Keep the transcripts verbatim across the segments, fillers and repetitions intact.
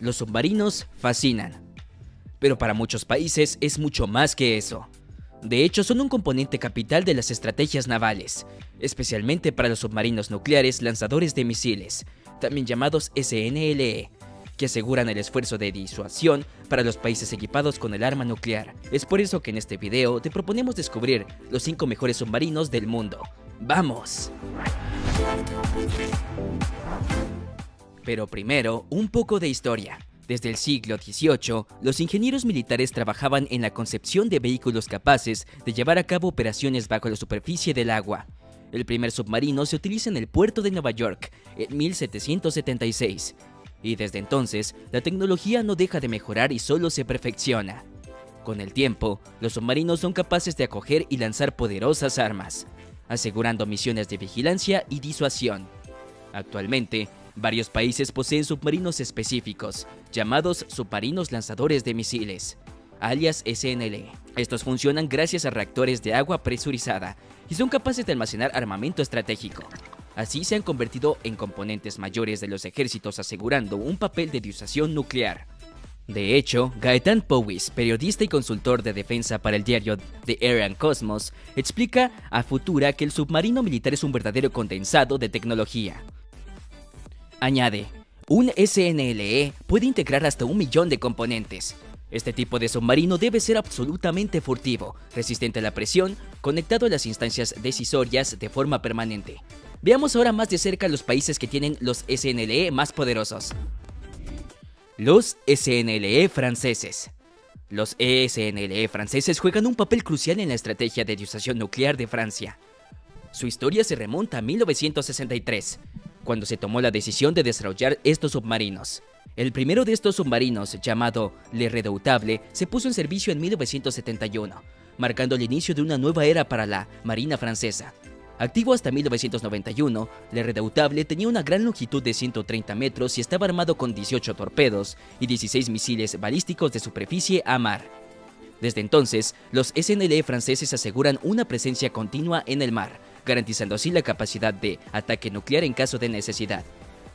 Los submarinos fascinan, pero para muchos países es mucho más que eso. De hecho, son un componente capital de las estrategias navales, especialmente para los submarinos nucleares lanzadores de misiles, también llamados S N L E, que aseguran el esfuerzo de disuasión para los países equipados con el arma nuclear. Es por eso que en este video te proponemos descubrir los cinco mejores submarinos del mundo. ¡Vamos! Pero primero, un poco de historia. Desde el siglo dieciocho, los ingenieros militares trabajaban en la concepción de vehículos capaces de llevar a cabo operaciones bajo la superficie del agua. El primer submarino se utiliza en el puerto de Nueva York en mil setecientos setenta y seis, y desde entonces la tecnología no deja de mejorar y solo se perfecciona. Con el tiempo, los submarinos son capaces de acoger y lanzar poderosas armas, asegurando misiones de vigilancia y disuasión. Actualmente, varios países poseen submarinos específicos, llamados submarinos lanzadores de misiles, alias S N L. Estos funcionan gracias a reactores de agua presurizada y son capaces de almacenar armamento estratégico. Así se han convertido en componentes mayores de los ejércitos, asegurando un papel de disuasión nuclear. De hecho, Gaetan Powis, periodista y consultor de defensa para el diario The Air and Cosmos, explica a Futura que el submarino militar es un verdadero condensado de tecnología. Añade, un S N L E puede integrar hasta un millón de componentes. Este tipo de submarino debe ser absolutamente furtivo, resistente a la presión, conectado a las instancias decisorias de forma permanente. Veamos ahora más de cerca los países que tienen los S N L E más poderosos. Los S N L E franceses. Los S N L E franceses juegan un papel crucial en la estrategia de disuasión nuclear de Francia. Su historia se remonta a mil novecientos sesenta y tres. Cuando se tomó la decisión de desarrollar estos submarinos. El primero de estos submarinos, llamado Le Redoutable, se puso en servicio en mil novecientos setenta y uno, marcando el inicio de una nueva era para la Marina francesa. Activo hasta mil novecientos noventa y uno, Le Redoutable tenía una gran longitud de ciento treinta metros y estaba armado con dieciocho torpedos y dieciséis misiles balísticos de superficie a mar. Desde entonces, los S N L E franceses aseguran una presencia continua en el mar, garantizando así la capacidad de ataque nuclear en caso de necesidad.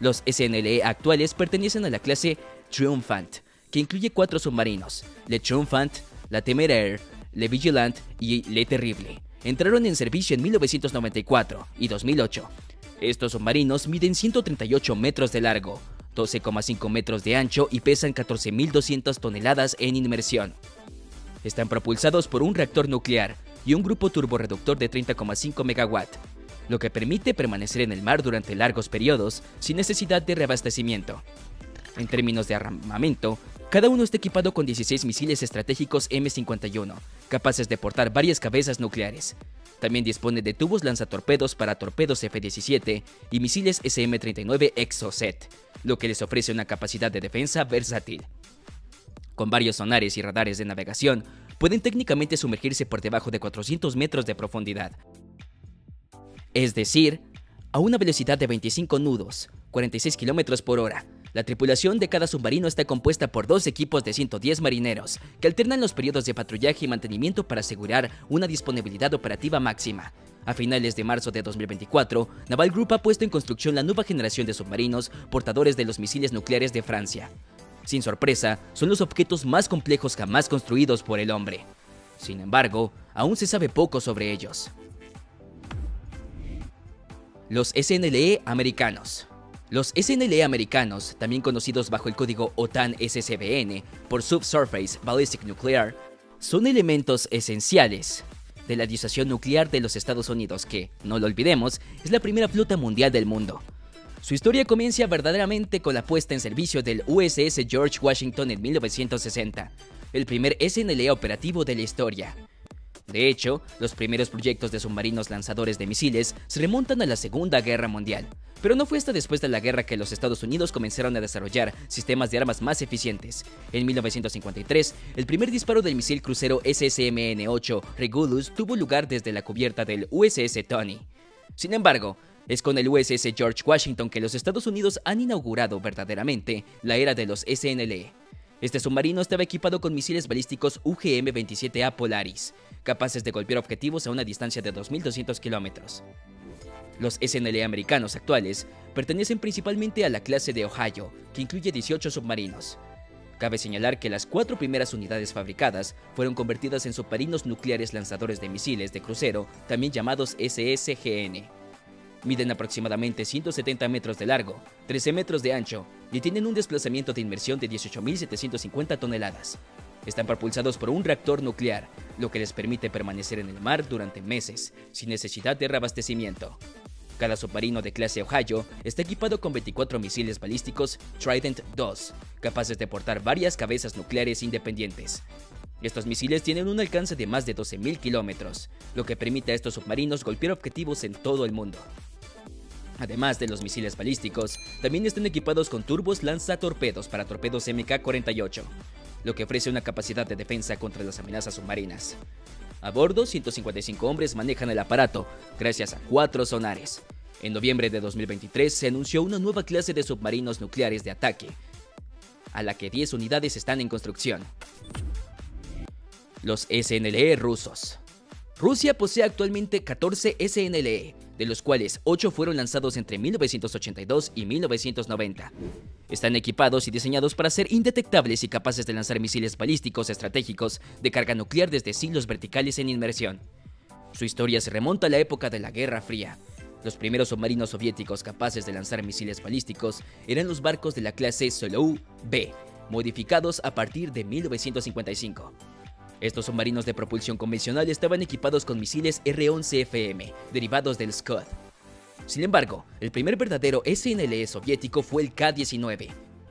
Los S N L E actuales pertenecen a la clase Triumphant, que incluye cuatro submarinos, Le Triumphant, la Temeraire, Le Vigilant y Le Terrible. Entraron en servicio en mil novecientos noventa y cuatro y dos mil ocho. Estos submarinos miden ciento treinta y ocho metros de largo, doce coma cinco metros de ancho y pesan catorce mil doscientas toneladas en inmersión. Están propulsados por un reactor nuclear y un grupo turborreductor de treinta coma cinco megawatt, lo que permite permanecer en el mar durante largos periodos sin necesidad de reabastecimiento. En términos de armamento, cada uno está equipado con dieciséis misiles estratégicos M cincuenta y uno, capaces de portar varias cabezas nucleares. También dispone de tubos lanzatorpedos para torpedos F diecisiete y misiles S M treinta y nueve Exocet, lo que les ofrece una capacidad de defensa versátil. Con varios sonares y radares de navegación, pueden técnicamente sumergirse por debajo de cuatrocientos metros de profundidad, es decir, a una velocidad de veinticinco nudos, cuarenta y seis kilómetros por hora. La tripulación de cada submarino está compuesta por dos equipos de ciento diez marineros, que alternan los periodos de patrullaje y mantenimiento para asegurar una disponibilidad operativa máxima. A finales de marzo de dos mil veinticuatro, Naval Group ha puesto en construcción la nueva generación de submarinos portadores de los misiles nucleares de Francia. Sin sorpresa, son los objetos más complejos jamás construidos por el hombre. Sin embargo, aún se sabe poco sobre ellos. Los S N L E americanos. Los S N L E americanos, también conocidos bajo el código OTAN S S B N por Subsurface Ballistic Nuclear, son elementos esenciales de la disuasión nuclear de los Estados Unidos que, no lo olvidemos, es la primera flota mundial del mundo. Su historia comienza verdaderamente con la puesta en servicio del U S S George Washington en mil novecientos sesenta, el primer S N L E operativo de la historia. De hecho, los primeros proyectos de submarinos lanzadores de misiles se remontan a la Segunda Guerra Mundial, pero no fue hasta después de la guerra que los Estados Unidos comenzaron a desarrollar sistemas de armas más eficientes. En mil novecientos cincuenta y tres, el primer disparo del misil crucero S S M N ocho Regulus tuvo lugar desde la cubierta del U S S Tony. Sin embargo, es con el U S S George Washington que los Estados Unidos han inaugurado verdaderamente la era de los S N L E. Este submarino estaba equipado con misiles balísticos U G M veintisiete A Polaris, capaces de golpear objetivos a una distancia de dos mil doscientos kilómetros. Los S N L americanos actuales pertenecen principalmente a la clase de Ohio, que incluye dieciocho submarinos. Cabe señalar que las cuatro primeras unidades fabricadas fueron convertidas en submarinos nucleares lanzadores de misiles de crucero, también llamados S S G N. Miden aproximadamente ciento setenta metros de largo, trece metros de ancho y tienen un desplazamiento de inmersión de dieciocho mil setecientas cincuenta toneladas. Están propulsados por un reactor nuclear, lo que les permite permanecer en el mar durante meses, sin necesidad de reabastecimiento. Cada submarino de clase Ohio está equipado con veinticuatro misiles balísticos Trident dos, capaces de portar varias cabezas nucleares independientes. Estos misiles tienen un alcance de más de doce mil kilómetros, lo que permite a estos submarinos golpear objetivos en todo el mundo. Además de los misiles balísticos, también están equipados con turbos lanzatorpedos para torpedos M K cuarenta y ocho, lo que ofrece una capacidad de defensa contra las amenazas submarinas. A bordo, ciento cincuenta y cinco hombres manejan el aparato, gracias a cuatro sonares. En noviembre de dos mil veintitrés se anunció una nueva clase de submarinos nucleares de ataque, a la que diez unidades están en construcción. Los S N L E rusos. Rusia posee actualmente catorce S N L E, de los cuales ocho fueron lanzados entre mil novecientos ochenta y dos y mil novecientos noventa. Están equipados y diseñados para ser indetectables y capaces de lanzar misiles balísticos estratégicos de carga nuclear desde silos verticales en inmersión. Su historia se remonta a la época de la Guerra Fría. Los primeros submarinos soviéticos capaces de lanzar misiles balísticos eran los barcos de la clase Solou be, modificados a partir de mil novecientos cincuenta y cinco. Estos submarinos de propulsión convencional estaban equipados con misiles R once F M, derivados del Scud. Sin embargo, el primer verdadero S N L E soviético fue el K diecinueve,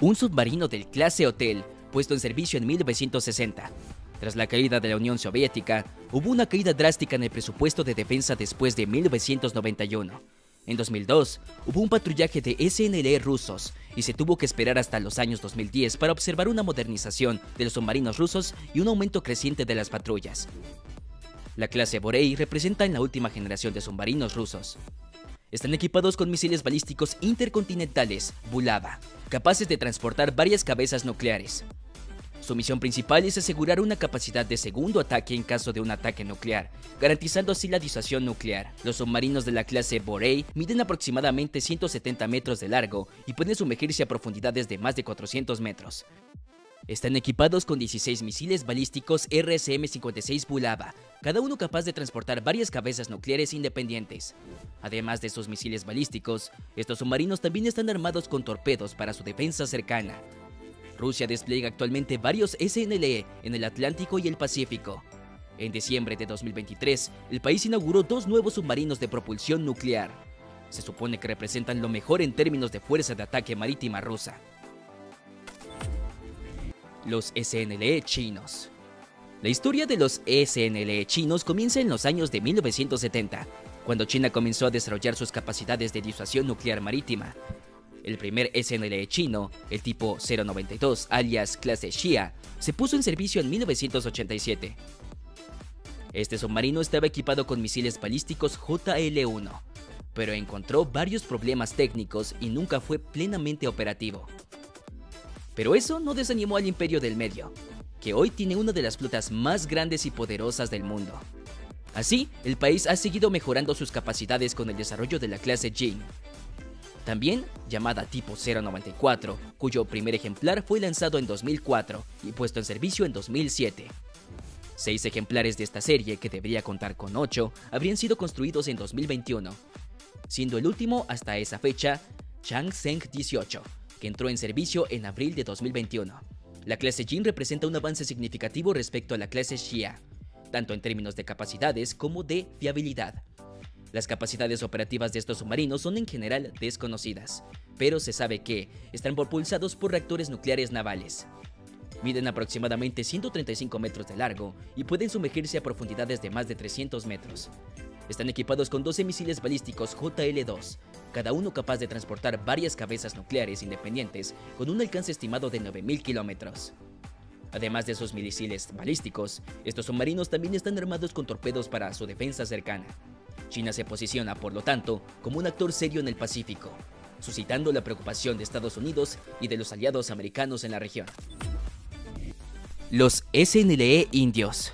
un submarino del clase Hotel, puesto en servicio en mil novecientos sesenta. Tras la caída de la Unión Soviética, hubo una caída drástica en el presupuesto de defensa después de mil novecientos noventa y uno. En dos mil dos, hubo un patrullaje de S N L E rusos y se tuvo que esperar hasta los años dos mil diez para observar una modernización de los submarinos rusos y un aumento creciente de las patrullas. La clase Borei representa en la última generación de submarinos rusos. Están equipados con misiles balísticos intercontinentales Bulava, capaces de transportar varias cabezas nucleares. Su misión principal es asegurar una capacidad de segundo ataque en caso de un ataque nuclear, garantizando así la disuasión nuclear. Los submarinos de la clase Borei miden aproximadamente ciento setenta metros de largo y pueden sumergirse a profundidades de más de cuatrocientos metros. Están equipados con dieciséis misiles balísticos R S M cincuenta y seis Bulava, cada uno capaz de transportar varias cabezas nucleares independientes. Además de sus misiles balísticos, estos submarinos también están armados con torpedos para su defensa cercana. Rusia despliega actualmente varios S N L E en el Atlántico y el Pacífico. En diciembre de dos mil veintitrés, el país inauguró dos nuevos submarinos de propulsión nuclear. Se supone que representan lo mejor en términos de fuerza de ataque marítima rusa. Los S N L E chinos. La historia de los S N L E chinos comienza en los años de mil novecientos setenta, cuando China comenzó a desarrollar sus capacidades de disuasión nuclear marítima. El primer S N L E chino, el tipo cero noventa y dos alias clase Xia, se puso en servicio en mil novecientos ochenta y siete. Este submarino estaba equipado con misiles balísticos J L uno, pero encontró varios problemas técnicos y nunca fue plenamente operativo. Pero eso no desanimó al Imperio del Medio, que hoy tiene una de las flotas más grandes y poderosas del mundo. Así, el país ha seguido mejorando sus capacidades con el desarrollo de la clase Jin, también llamada tipo cero noventa y cuatro, cuyo primer ejemplar fue lanzado en dos mil cuatro y puesto en servicio en dos mil siete. Seis ejemplares de esta serie, que debería contar con ocho, habrían sido construidos en dos mil veintiuno, siendo el último hasta esa fecha Changsheng dieciocho, que entró en servicio en abril de dos mil veintiuno. La clase Jin representa un avance significativo respecto a la clase Xia, tanto en términos de capacidades como de fiabilidad. Las capacidades operativas de estos submarinos son en general desconocidas, pero se sabe que están propulsados por reactores nucleares navales. Miden aproximadamente ciento treinta y cinco metros de largo y pueden sumergirse a profundidades de más de trescientos metros. Están equipados con doce misiles balísticos J L dos, cada uno capaz de transportar varias cabezas nucleares independientes con un alcance estimado de nueve mil kilómetros. Además de sus misiles balísticos, estos submarinos también están armados con torpedos para su defensa cercana. China se posiciona, por lo tanto, como un actor serio en el Pacífico, suscitando la preocupación de Estados Unidos y de los aliados americanos en la región. Los S N L E indios.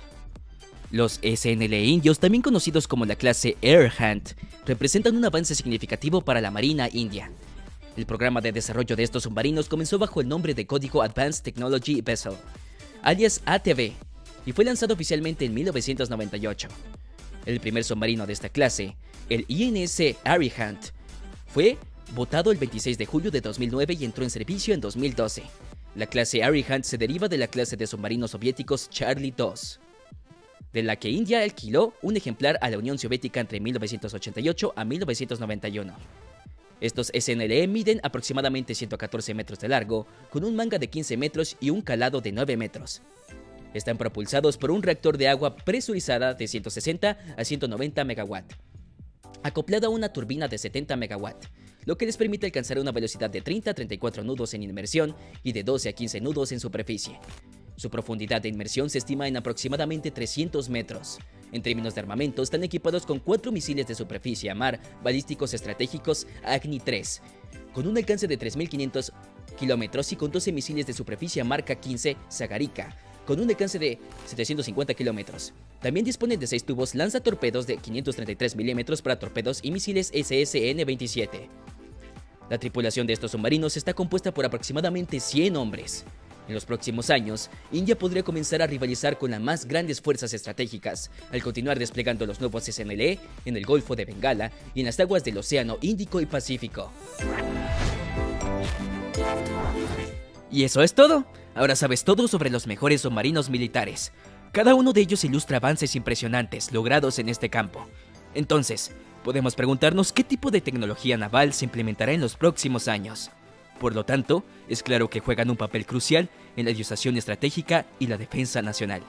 Los S N L E indios, también conocidos como la clase Air Hunt, representan un avance significativo para la Marina India. El programa de desarrollo de estos submarinos comenzó bajo el nombre de código Advanced Technology Vessel, alias A T V, y fue lanzado oficialmente en mil novecientos noventa y ocho. El primer submarino de esta clase, el I N S Arihant, fue votado el veintiséis de julio de dos mil nueve y entró en servicio en dos mil doce. La clase Arihant se deriva de la clase de submarinos soviéticos Charlie dos, de la que India alquiló un ejemplar a la Unión Soviética entre mil novecientos ochenta y ocho a mil novecientos noventa y uno. Estos S N L E miden aproximadamente ciento catorce metros de largo, con un manga de quince metros y un calado de nueve metros. Están propulsados por un reactor de agua presurizada de ciento sesenta a ciento noventa megawatt, acoplado a una turbina de setenta megawatt, lo que les permite alcanzar una velocidad de treinta a treinta y cuatro nudos en inmersión y de doce a quince nudos en superficie. Su profundidad de inmersión se estima en aproximadamente trescientos metros. En términos de armamento, están equipados con cuatro misiles de superficie a mar balísticos estratégicos Agni tres, con un alcance de tres mil quinientos kilómetros y con doce misiles de superficie a mar K quince Sagarika, con un alcance de setecientos cincuenta kilómetros. También disponen de seis tubos lanzatorpedos de quinientos treinta y tres milímetros para torpedos y misiles S S M N veintisiete. La tripulación de estos submarinos está compuesta por aproximadamente cien hombres. En los próximos años, India podría comenzar a rivalizar con las más grandes fuerzas estratégicas al continuar desplegando los nuevos S N L E en el Golfo de Bengala y en las aguas del Océano Índico y Pacífico. Y eso es todo. Ahora sabes todo sobre los mejores submarinos militares. Cada uno de ellos ilustra avances impresionantes logrados en este campo. Entonces, podemos preguntarnos qué tipo de tecnología naval se implementará en los próximos años. Por lo tanto, es claro que juegan un papel crucial en la disuasión estratégica y la defensa nacional.